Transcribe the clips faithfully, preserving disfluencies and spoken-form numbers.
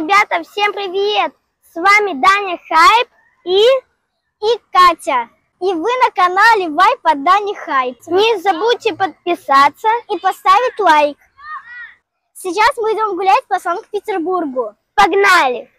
Ребята, всем привет! С вами Даня Хайп и... и Катя. И вы на канале Вайп от Дани Хайп. Не забудьте подписаться и поставить лайк. Сейчас мы идем гулять по Санкт-Петербургу. Погнали!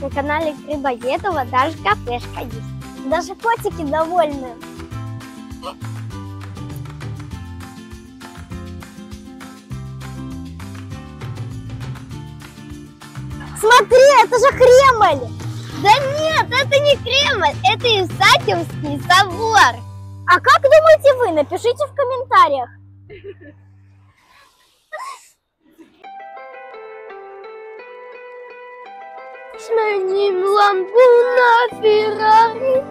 На канале Грибоедова даже кафешка есть. Даже котики довольны. Смотри, это же Кремль! Да нет, это не Кремль, это Исаакиевский собор. А как думаете вы? Напишите в комментариях. Сменим лампу на Феррари.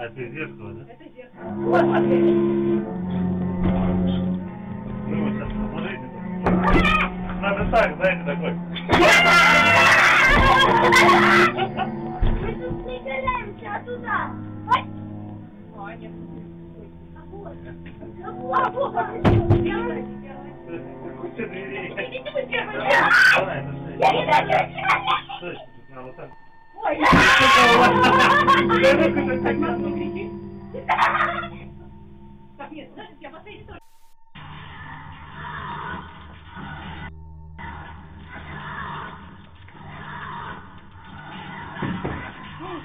А это зеркало, да? Это зеркало. Вот, смотрите. Ну вот сейчас, смотрите. Надо так, знаете, такой. Мы тут не гоняемся, а туда. Ой. А, нет. А вот. А вот. Идите вы первые. Я не даю. Надо так. Ой, я так, нет, подождите, я последний тоже.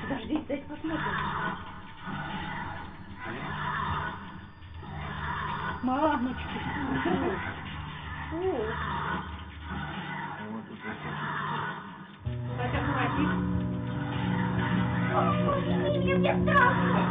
Подождите, дайте посмотрим. Мамочки. Хотя бы родить. Мне не страшно.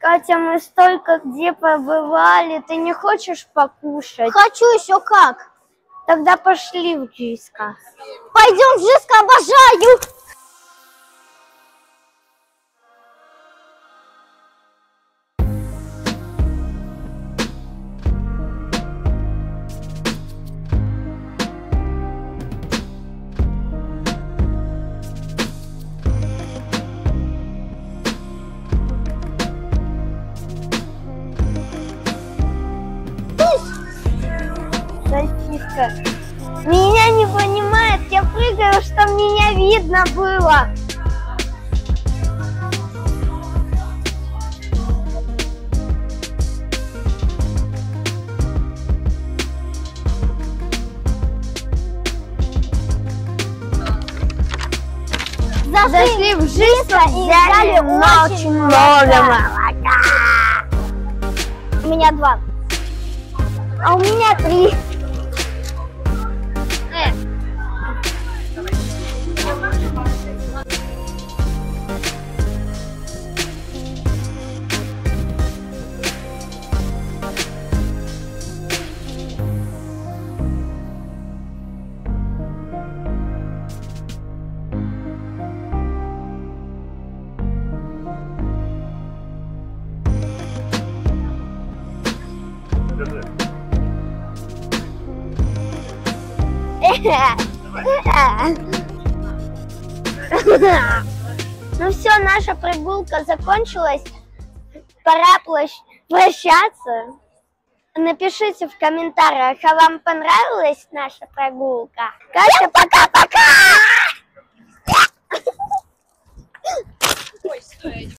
Катя, мы столько где побывали, ты не хочешь покушать? Хочу еще как. Тогда пошли в Джиско. Пойдем в Джиско, обожаю! Меня не понимает, я прыгаю, что меня видно было. Зашли в Джиско и взяли очень много молока. У меня два. А у меня три. Ну все, наша прогулка закончилась. пора прощаться. Напишите в комментариях, а вам понравилась наша прогулка. Катя, пока-пока!